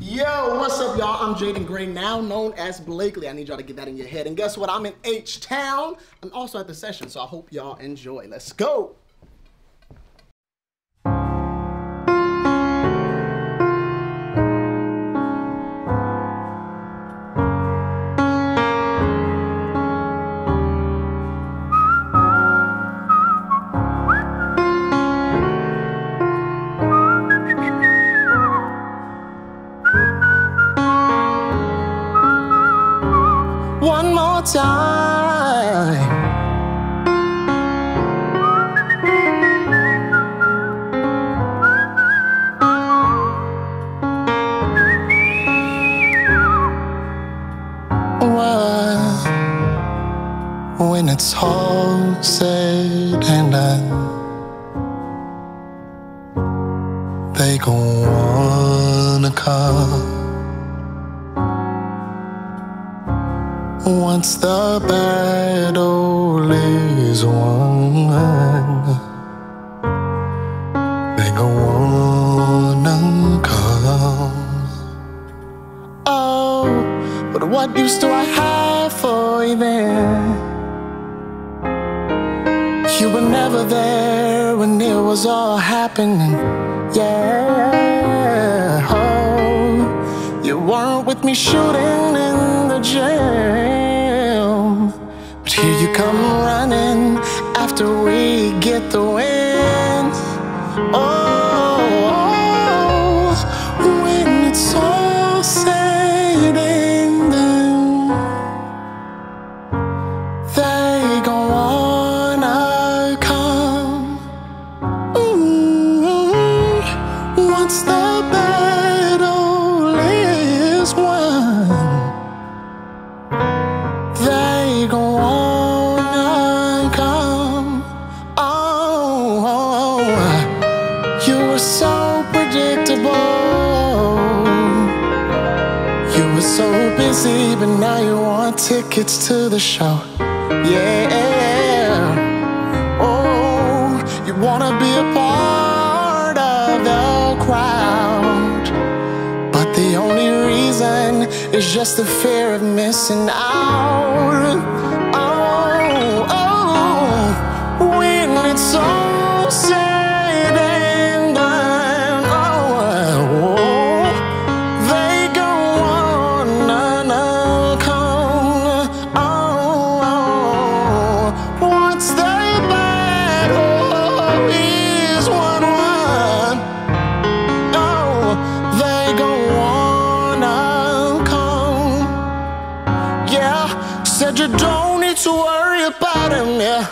Yo, what's up, y'all? I'm Jaden Gray, now known as BLAKLEY. I need y'all to get that in your head. And guess what? I'm in H-Town. I'm also at the session, so I hope y'all enjoy. Let's go. One more time. Well, when it's all said and done, they gon' wanna come. Once the battle is won, they go on and come. Oh, but what use do I have for you then? You were never there when it was all happening, yeah. Oh, you weren't with me shooting in the gym. Here you come running after we get the win. Oh, when it's all said and done, they gon' wanna come. Once the battle is won, they gon' wanna come. So predictable. You were so busy, but now you want tickets to the show. Yeah. Oh, you wanna be a part of the crowd, but the only reason is just the fear of missing out. Oh, when it's all said, said you don't need to worry about them, yeah,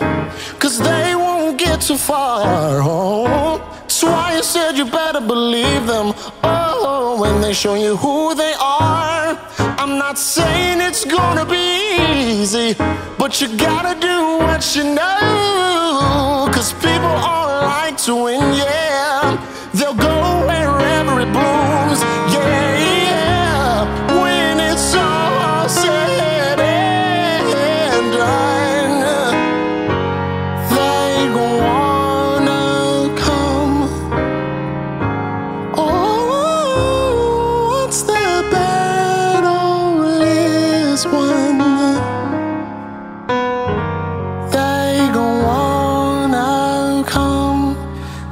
'cause they won't get too far. Oh, that's why you said you better believe them. Oh, when they show you who they are. I'm not saying it's gonna be easy, but you gotta do what you know, 'cause people all like to win, yeah. They'll go wherever it blows, yeah, yeah. When it's all said,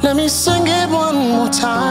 let me sing it one more time.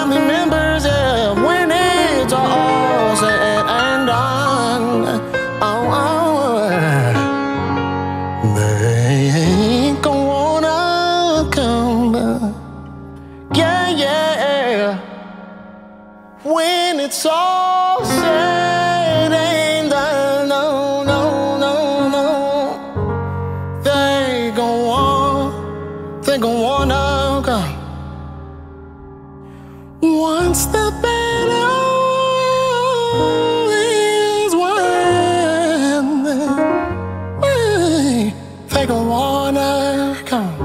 family members, yeah, when it's all said and done. They ain't gonna wanna come back. Yeah, yeah. When it's all said and done, no, no, no, no. They gon' wanna come. Once the battle is won, they gon' wanna come.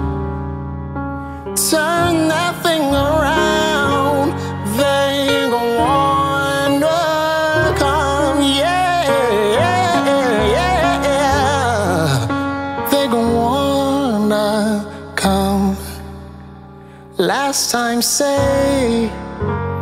Turn that thing around, they gon' wanna come. Yeah, they gon' wanna come. Last time say